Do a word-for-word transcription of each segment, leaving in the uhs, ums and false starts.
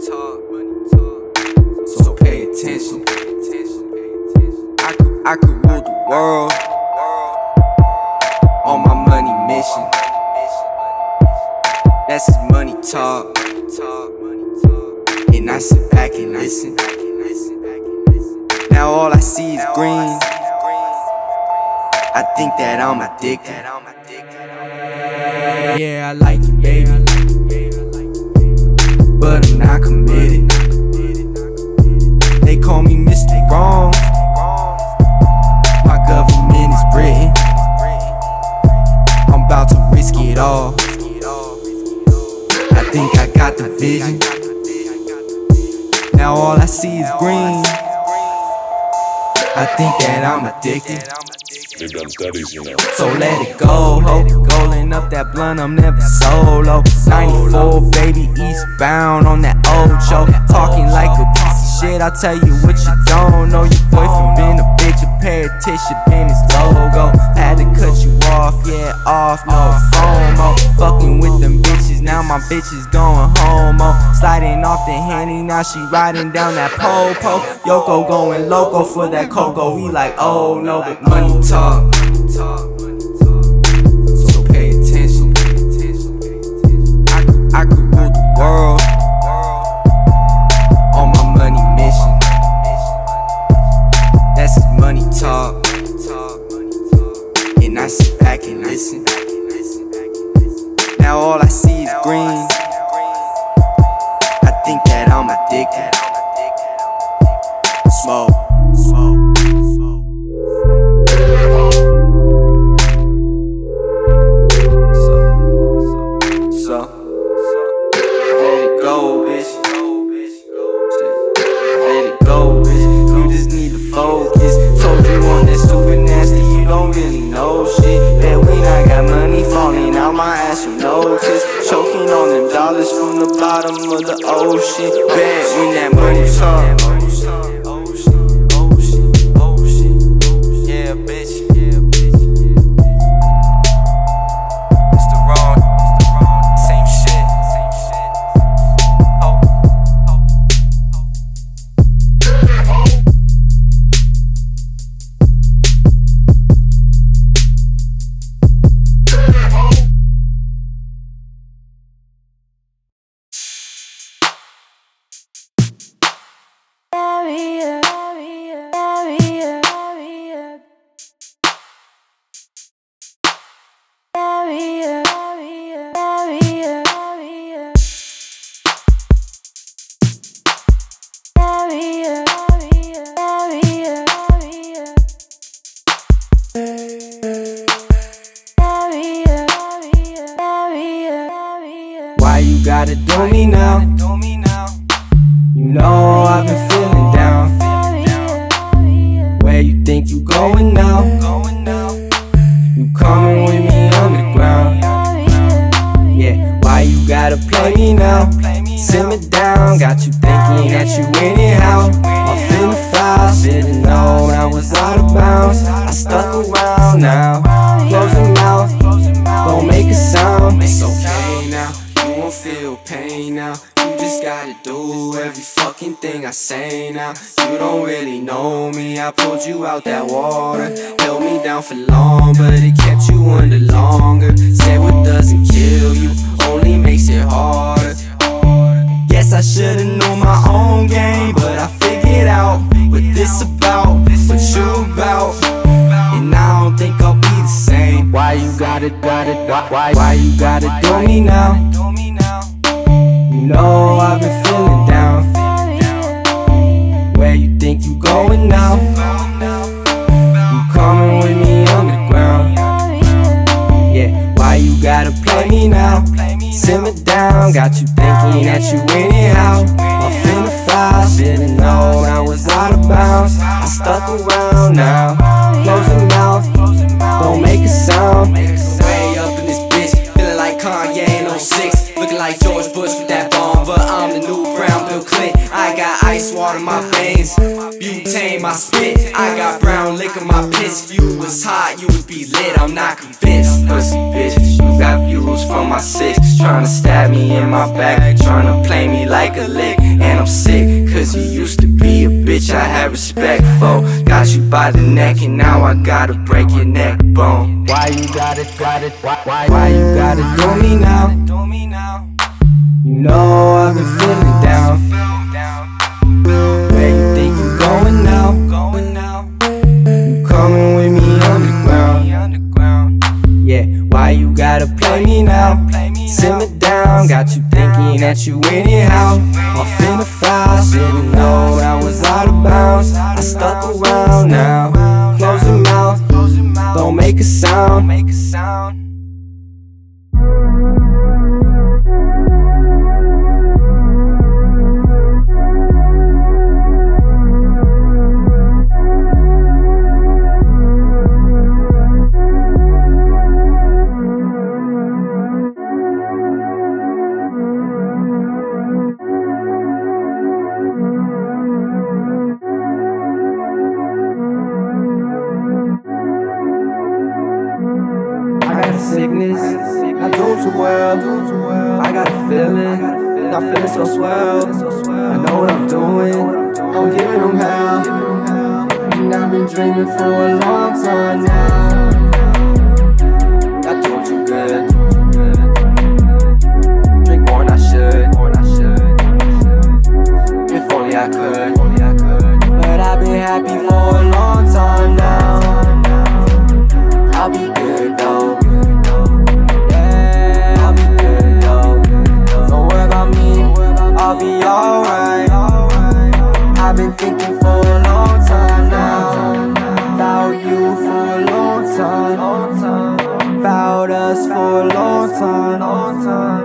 talk. So pay attention. I could, I could rule the world on my money mission. That's money talk. And I sit back and listen. Now all I see is green. I think that I'm addicted. Yeah, I like you, baby, but I'm not committed. They call me Mister Wrong. My government is Britain. I'm about to risk it all. I think I got the vision. Now all I see is green. I think that I'm addicted. So let it go, ho. Rolling up that blunt, I'm never solo. ninety-four, baby, eastbound on that old show. Talking like a piece of shit, I'll tell you what you don't know. Your boyfriend been a bitch, a pair of tissue pin his logo. Had to cut you off, yeah, off, no FOMO. Fucking with them bitches, now my bitch is going homo. Sliding off the handy, now she riding down that po-po. Yoko going loco for that coco, we like, oh no, but money talk. So pay attention. I could, I could rule the world on my money mission. That's money talk. And I sit back and listen. Now all I see is green. I think that I'm addicted. Smoke. Choking on them dollars from the bottom of the ocean. Bad when that money talk. Yeah, bitch. Mister Wrong, same shit. Oh, oh. Gotta do me now. You know I've been feeling down. Where you think you going now? You coming with me on the ground. Yeah, why you gotta play me now? Sit me down, got you thinking that you anyhow. I'm feeling foul, should've known I was out of bounds. I stuck around now. Close your mouth, don't make a sound. It's okay now. You won't feel pain now. You just gotta do every fucking thing I say now. You don't really know me. I pulled you out that water. Held me down for long, but it kept you under longer. Said what doesn't kill you only makes it harder. Guess I should've known my own game, but I figured out what this about, what you about. And I don't think I'll be the same. Why you gotta, gotta, why, why you gotta do me now? You know I've been feeling down. Where you think you going now? You coming with me on the ground. Yeah, why you gotta play me now? Sit me down, got you thinking that you anyhow. I'm feeling foul, should've known I was out of bounds. I stuck around now. Close your mouth, don't make a sound. Way up in this bitch, feeling like Kanye in oh six. Looking like George Bush with that. But I'm the new brown Bill Clinton. I got ice water in my veins, butane my spit. I got brown liquor my piss. If you was hot, you would be lit. I'm not convinced. Pussy bitch, you got views from my six. Tryna stab me in my back, tryna play me like a lick. I had respect for. Got you by the neck and now I gotta break your neck bone. Why you gotta, gotta, why, why, why you gotta do me now? You know I've been feeling down. Where you think you're going now? You coming with me underground? Yeah, why you gotta play me now? Simmer down, got you thinking that you anyhow. Off in the foul, should've known I was out of bounds. I stuck around now. Close your mouth, don't make a sound. Sickness, I doom to world. I got a feeling, I feel so swell. I know what I'm doing, I'm giving them hell. And I've been dreaming for a long time now. I do too good. Drink more than I should. If only I could. But I've been happy for a long time now. I'll be good though. I'll be alright. I've been thinking for a long time now. About you for a long time. About us for a long time. Long time.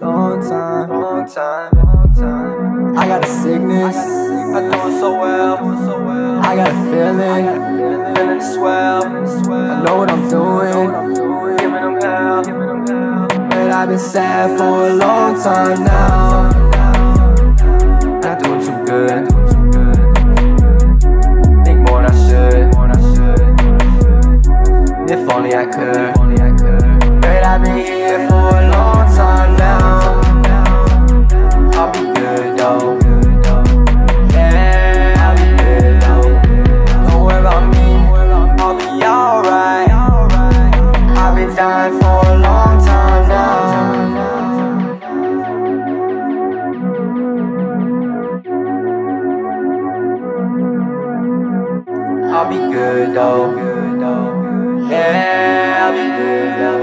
Long time. Long time. I got a sickness. I'm doing so well. I got a feeling. Feeling swell. I know what I'm doing. Giving them hell. I've been sad for a long time now. Not doing too good. Think more than I should. If only I could. But I've been here for a long time now. I'll be good though. Yeah, I'll be good though. Don't worry about me, I'll be alright. I've been dying for a long time. I'll be good though. Yeah, I'll be good though.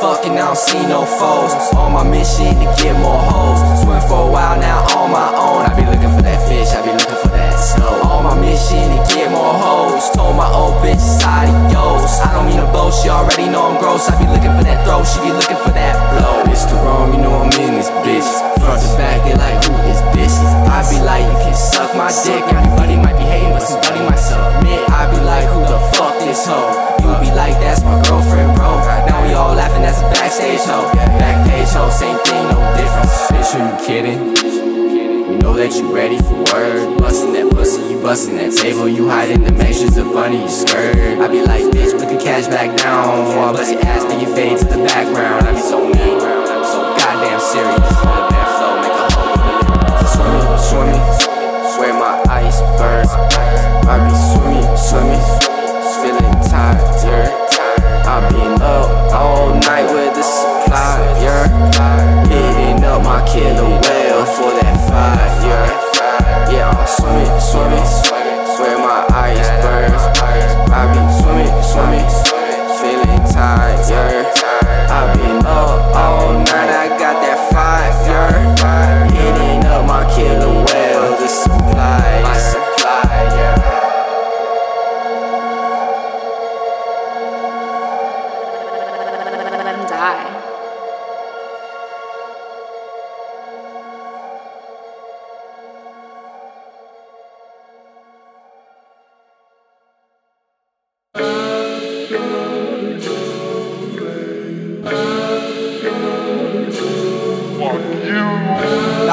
Fucking, I don't see no foes. On my mission to get more hoes. Swim for a while now on my own. I be looking for that fish, I be looking for that snow. On my mission to get more hoes. Told my old bitch adios. I don't mean to blow, she already know I'm gross. I be looking for that throw, she be looking for that blow. Mister Wrong, you know I'm in this bitch. Front to back, they like, who is this? I be like, you can suck my dick. Everybody might be hating, but somebody might submit. I be like, who the fuck this hoe? You be like, that's my girlfriend, bro. Now we all laughing, that's a backstage hoe. Backpage hoe, same thing, no difference. Bitch, are you kidding? You know that you ready for work. Bustin' that pussy, you bustin' that table. You hiding the measures of bunny, you skirt. I be like, bitch, put the cash back down. Before I bust your ass, then you fade to the background. I be so mean, so goddamn serious. On the damn flow, make a hole in it. Swimming, swimming, swear my ice burns. I be swimming, swimming, feeling tired, tired. I've been up all night with the sun.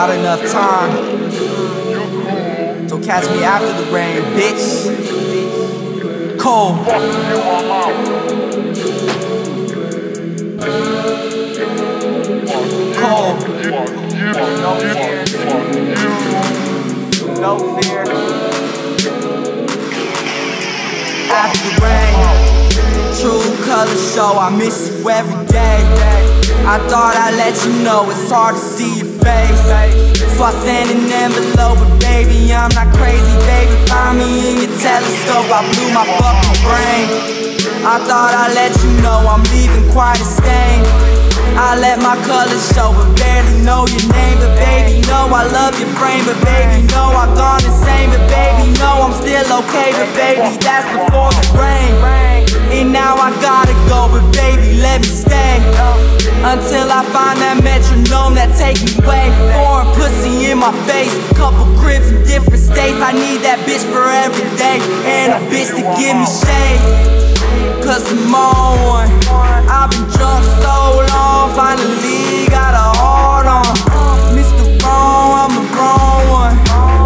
not enough time. So catch me after the rain, bitch. Cold. Cold. No fear. After the rain, true color show, I miss you every day. I thought I'd let you know it's hard to see your face, so I sent an envelope, but baby I'm not crazy. Baby, find me in your telescope, I blew my fucking brain. I thought I'd let you know I'm leaving quite a stain. I let my colors show, but barely know your name. But baby, no, I love your frame. But baby, no, I've gone insane. But baby, no, I'm still okay. But baby, that's before the rain. And now I gotta go, but baby, let me stay until I find that metronome that take me way. Foreign pussy in my face, couple cribs in different states. I need that bitch for every day, and a bitch to give me shade, cause I'm on one. I've been drunk so long, finally got a hard on. Mister Wrong, I'm a grown one.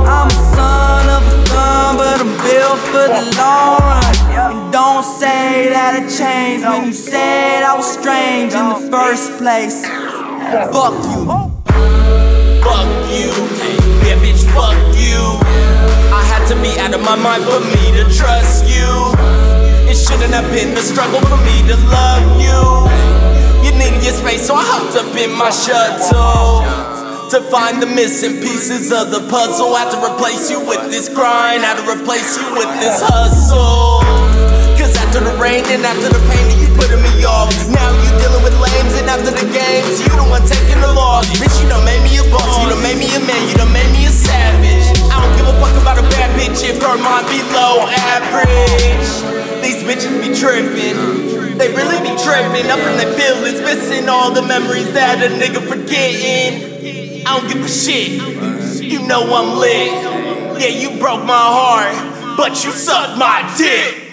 I'm a son of a gun, but I'm built for the long run. And don't say that it changed when you said I was strange in the first place. Fuck you. Fuck you. Yeah, bitch, fuck you. I had to be out of my mind for me to trust you. It shouldn't have been a struggle for me to love you. You needed your space, so I hopped up in my shuttle to find the missing pieces of the puzzle. I had to replace you with this grind, I had to replace you with this hustle. Cause after the rain and after the pain that you putting me off, now you dealing with lames, and after the games, you the one taking the loss. Bitch, you done made me a boss, you done made me a man, you done made me a savage. I don't give a fuck about a bad bitch if her mind be low average. These bitches be trippin', they really be trippin'. Up in their feelings, missing all the memories that a nigga forgetting. I don't give a shit, you know I'm lit. Yeah, you broke my heart, but you sucked my dick.